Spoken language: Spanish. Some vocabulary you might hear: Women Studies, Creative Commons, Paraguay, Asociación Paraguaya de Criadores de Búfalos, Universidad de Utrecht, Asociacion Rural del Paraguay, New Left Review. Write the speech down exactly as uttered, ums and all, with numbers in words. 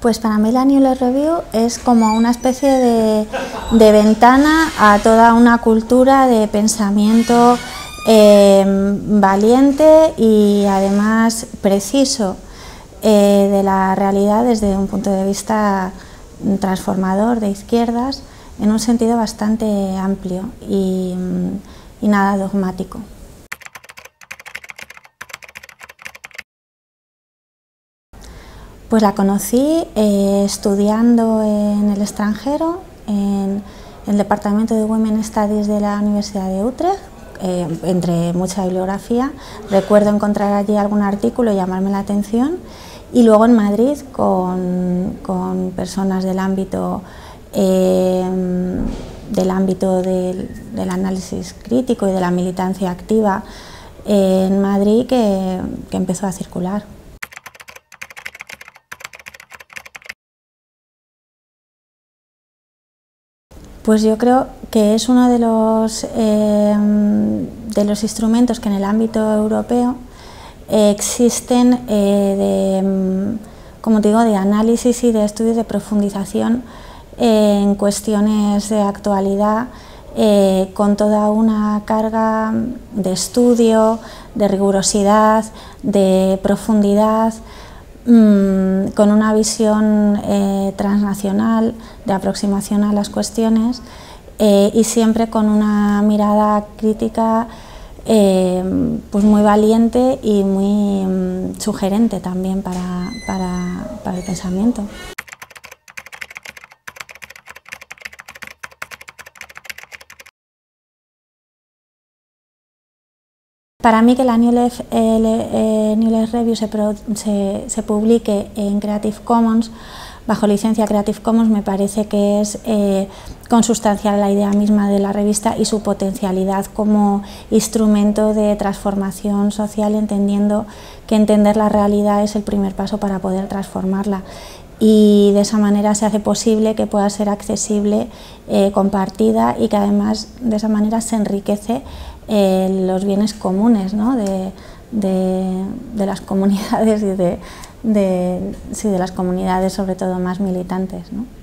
Pues para mí la New Left Review es como una especie de, de ventana a toda una cultura de pensamiento eh, valiente y además preciso eh, de la realidad desde un punto de vista transformador de izquierdas en un sentido bastante amplio y, y nada dogmático. Pues la conocí eh, estudiando en el extranjero, en el departamento de Women Studies de la Universidad de Utrecht, eh, entre mucha bibliografía. Recuerdo encontrar allí algún artículo y llamarme la atención. Y luego en Madrid con, con personas del ámbito, eh, del, ámbito del, del análisis crítico y de la militancia activa eh, en Madrid que, que empezó a circular. Pues yo creo que es uno de los, eh, de los instrumentos que en el ámbito europeo eh, existen eh, de, como te digo, de análisis y de estudios de profundización eh, en cuestiones de actualidad eh, con toda una carga de estudio, de rigurosidad, de profundidad, con una visión eh, transnacional de aproximación a las cuestiones eh, y siempre con una mirada crítica eh, pues muy valiente y muy mm, sugerente también para, para, para el pensamiento. Para mí que la New Left, eh, le, eh, New Left Review se, pro, se, se publique en Creative Commons, bajo licencia Creative Commons, me parece que es eh, consustancial la idea misma de la revista y su potencialidad como instrumento de transformación social, entendiendo que entender la realidad es el primer paso para poder transformarla. Y de esa manera se hace posible que pueda ser accesible, eh, compartida y que además de esa manera se enriquece eh, los bienes comunes, ¿no? de, de, de las comunidades y de, de, sí, de las comunidades sobre todo más militantes, ¿no?